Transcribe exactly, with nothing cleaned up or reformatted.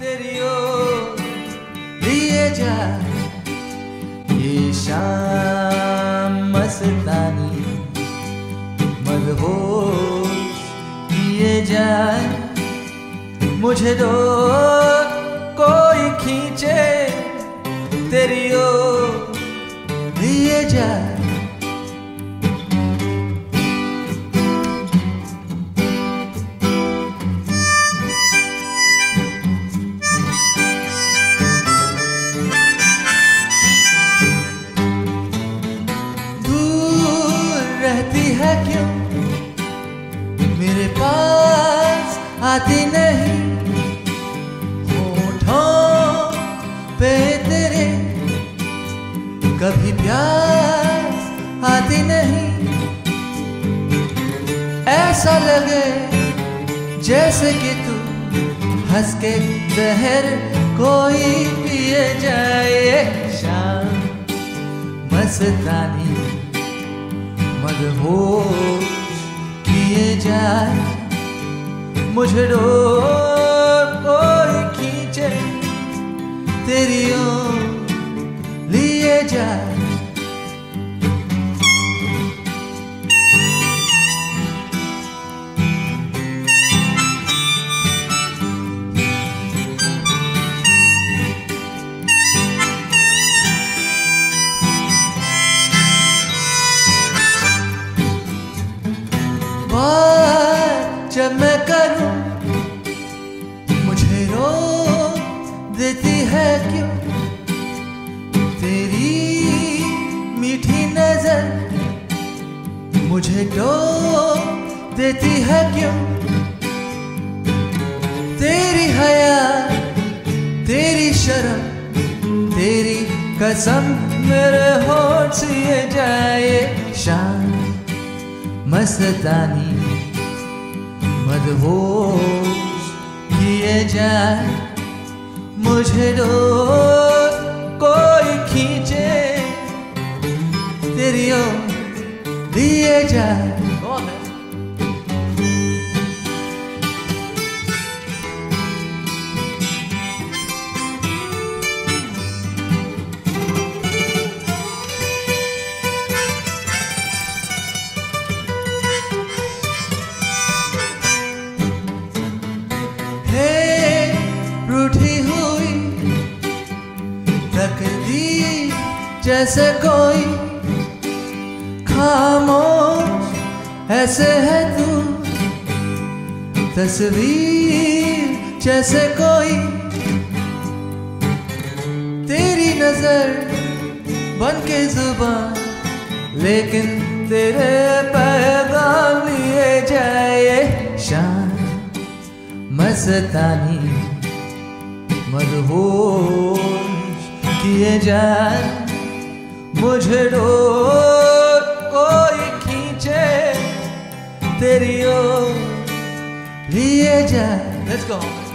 तेरी ओर लिए जाए ये शाम मस्तानी, मदहोश किए जाए मुझे दो कोई खींचे तेरी ओर लिए जाए। है क्यों मेरे पास आती नहीं, होठों पे तेरे कभी प्यास आती नहीं, ऐसा लगे जैसे कि तू हंस के जहर कोई पिए जाए। शाम मस्तानी मदहोश किए जाए मुझे डोर कोई खींचे तेरी ओर लिए जाए। जब मैं करूं मुझे रो देती है क्यों तेरी मीठी नजर, मुझे डो देती है क्यों तेरी हया तेरी शर्म तेरी कसम मेरे होठ से जाए। शाम मस्तानी मदहोश किए जाए मुझे दो कोई खींचे तेरी ओर लिए जाए। जैसे कोई खामोश ऐसे है तू, तस्वीर जैसे कोई तेरी नजर बन के जुबान, लेकिन तेरे पैगाम लिए जाए। शाम मस्तानी मदहोश किए जाए मुझे डोर कोई खींचे तेरी ओर लिए जाए। लेट्स गो।